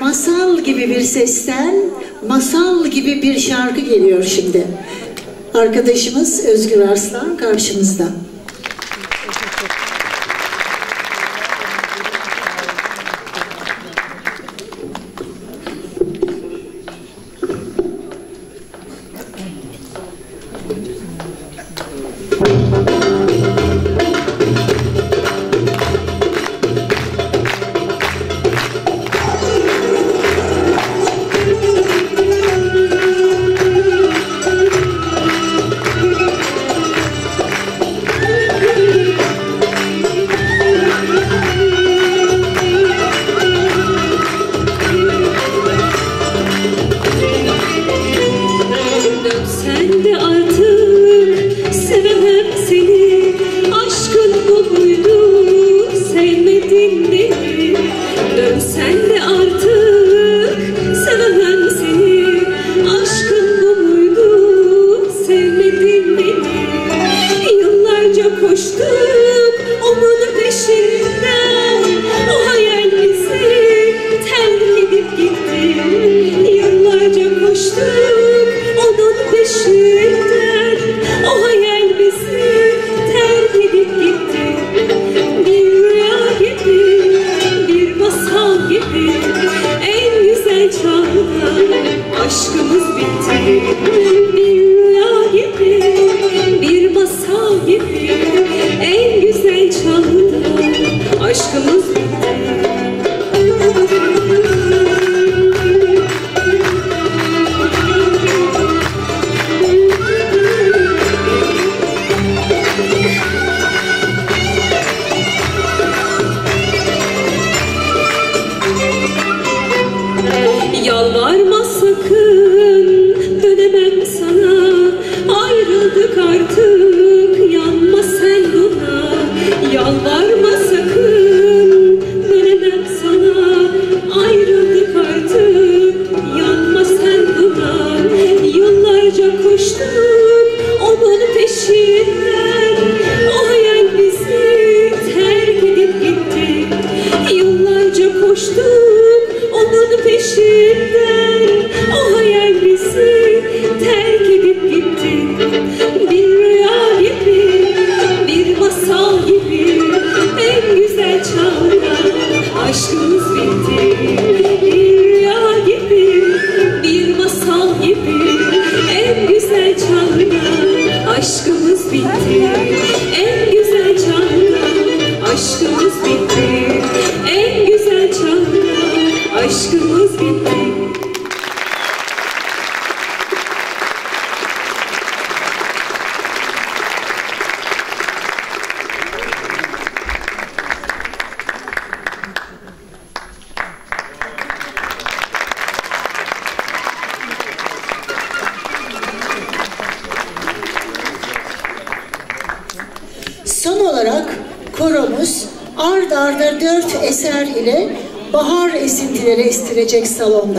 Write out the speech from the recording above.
masal gibi bir sesten masal gibi bir şarkı geliyor şimdi. Arkadaşımız Özgür Aslan karşımızda. Eser ile bahar esintileri estirecek salonda.